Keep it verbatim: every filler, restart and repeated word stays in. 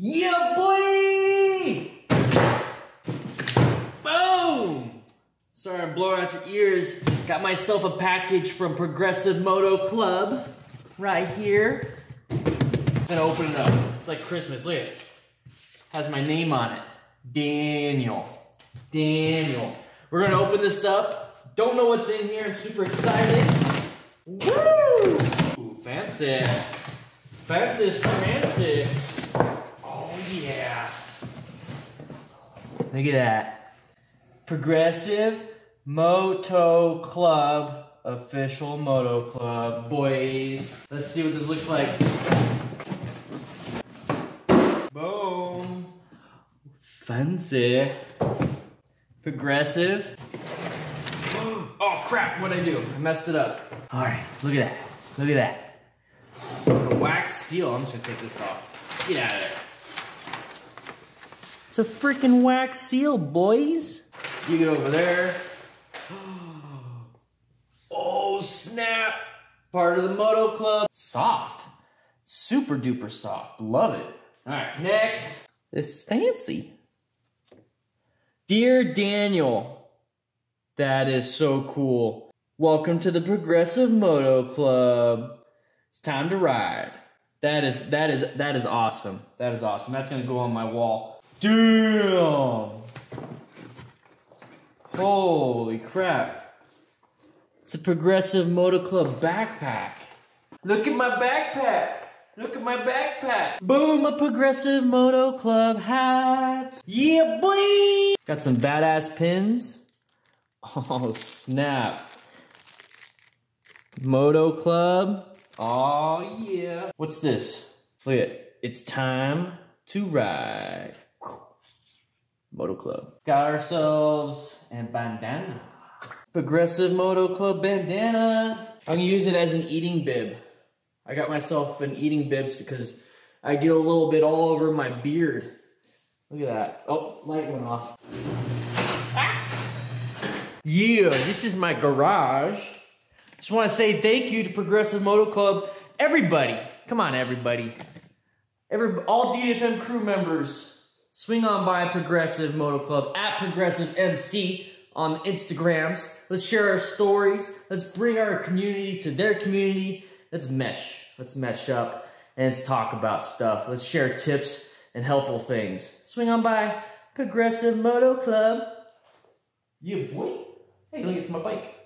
Yeah, boy! Boom! Sorry I'm blowing out your ears. Got myself a package from Progressive Moto Club right here. I'm gonna open it up. It's like Christmas. Look at it. Has my name on it. Daniel. Daniel. We're gonna open this up. Don't know what's in here. I'm super excited. Woo! Ooh, fancy. Fancy, fancy. Yeah. Look at that. Progressive Moto Club. Official Moto Club, boys. Let's see what this looks like. Boom. Fancy. Progressive. Oh crap, what'd I do? I messed it up. All right, look at that. Look at that. It's a wax seal. I'm just gonna take this off. Get out of there. It's a freaking wax seal, boys. You get over there. Oh, snap. Part of the Moto Club. Soft. Super duper soft. Love it. All right, next. This is fancy. Dear Daniel. That is so cool. Welcome to the Progressive Moto Club. It's time to ride. That is, that is, that is awesome. That is awesome. That's gonna go on my wall. Damn! Holy crap. It's a Progressive Moto Club backpack. Look at my backpack. Look at my backpack. Boom, a Progressive Moto Club hat. Yeah, buddy! Got some badass pins. Oh, snap. Moto Club. Oh, yeah. What's this? Look at it. It's time to ride. Moto Club. Got ourselves a bandana. Progressive Moto Club bandana. I'm gonna use it as an eating bib. I got myself an eating bib because I get a little bit all over my beard. Look at that. Oh, light went off. Ah! Yeah, this is my garage. Just wanna say thank you to Progressive Moto Club. Everybody, come on everybody. Every, all D D F M crew members. Swing on by Progressive Moto Club at Progressive M C on the Instagrams. Let's share our stories. Let's bring our community to their community. Let's mesh. Let's mesh up and let's talk about stuff. Let's share tips and helpful things. Swing on by Progressive Moto Club. Yeah, boy. Hey, look, it's my bike.